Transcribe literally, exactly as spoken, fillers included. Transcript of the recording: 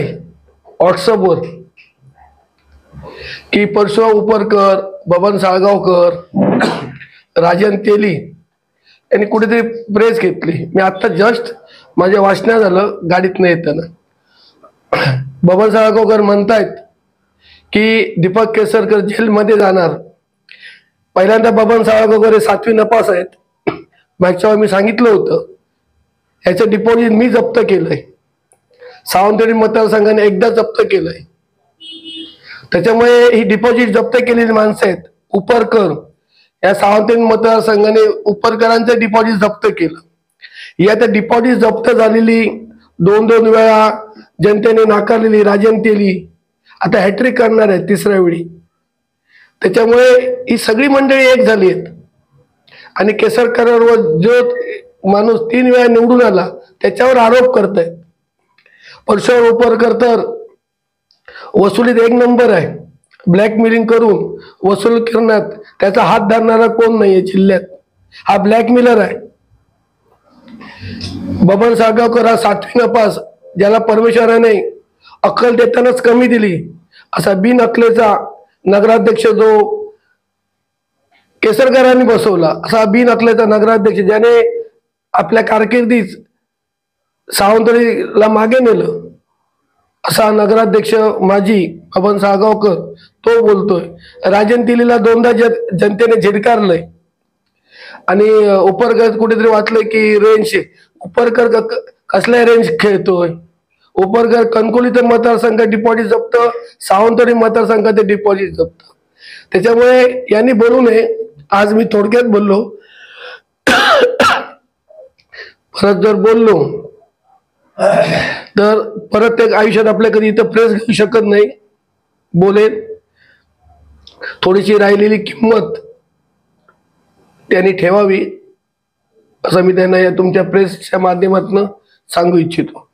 व्हॉट्सअपवर की परशुराम उपरकर, बबन साळगावकर, राजन तेली यांनी कुठेतरी प्रेस घेतली। मी आता जस्ट माझ्या वाचना झालं गाडीतनं येताना। बबन साळगावकर म्हणतात की दीपक केसरकर जेलमध्ये जाणार। पहिल्यांदा बबन साळगावकर हे सातवी नपास आहेत, मागच्या वेळी मी सांगितलं होतं याचं डिपॉझिट मी जप्त केलंय, सावंतवाडी मतदारसंघाने एकदा जप्त केलंय, त्याच्यामुळे ही डिपॉझिट जप्त केलेली माणसं आहेत। उपरकर या सावंतवाडी मतदारसंघाने उपरकरांचं डिपॉझिट जप्त केलं, या त्या डिपॉझिट जप्त झालेली दोन दोन वेळा जनतेने नाकारलेली राजन तेली आता हॅट्रिक करणार आहे तिसऱ्या वेळी, त्याच्यामुळे ही सगळी मंडळी एक झाली आहेत। आणि केसरकरांवर जो माणूस तीन वेळा निवडून आला त्याच्यावर आरोप करत आहेत। परशुराम उपरकर तर वसुलीत एक नंबर आहे, ब्लॅकमेलिंग करून वसूल करण्यात त्याचा हात धरणारा कोण नाहीये जिल्ह्यात, हा ब्लॅकमेलर आहे। बबन साळगावकर हा सातवी नपास ज्याला परमेश्वराने अक्कल देतानाच कमी दिली असा बिन अक्कलेचा नगराध्यक्ष जो केसरकरांनी बसवला, असा बिन अक्कलेचा नगराध्यक्ष ज्याने आपल्या कारकिर्दीत सावंतवाडीला मागे नेलं, असा नगराध्यक्ष माजी बबन साळगावकर तो बोलतोय। राजन तेलीला दोनदा जनतेने झिडकारलंय आणि उपरकर कुठेतरी वाटलंय की रेंज उपरकर कसल्या रेंज खेळतोय। उपरकर कणकवलीचं मतदारसंघात डिपॉझिट जप्त, सावंतवाडी मतदारसंघाचे डिपॉझिट जप्त, त्याच्यामुळे यांनी बोलू नये। आज मी थोडक्यात बोललो, परत जर बोललो तर परत एक आयुष्यात आपल्या कधी इथं प्रेस घेऊ शकत नाही। बोलेल थोडीशी राहिलेली किंमत त्यांनी ठेवावी असं मी त्यांना या तुमच्या प्रेसच्या माध्यमातून सांगू इच्छितो।